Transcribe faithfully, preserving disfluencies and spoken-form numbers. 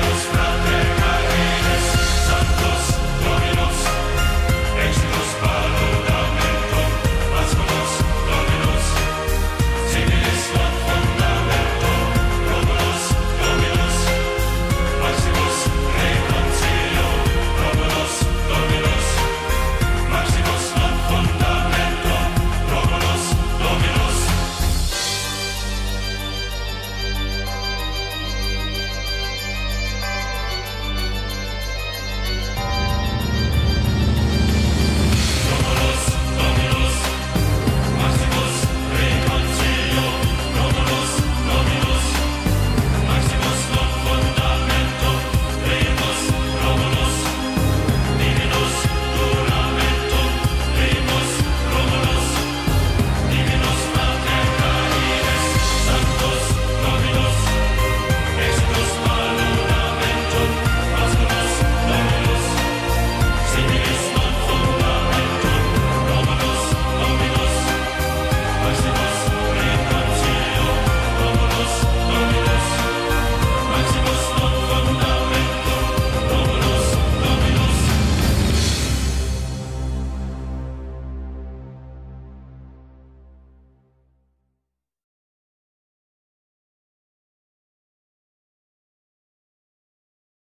feels from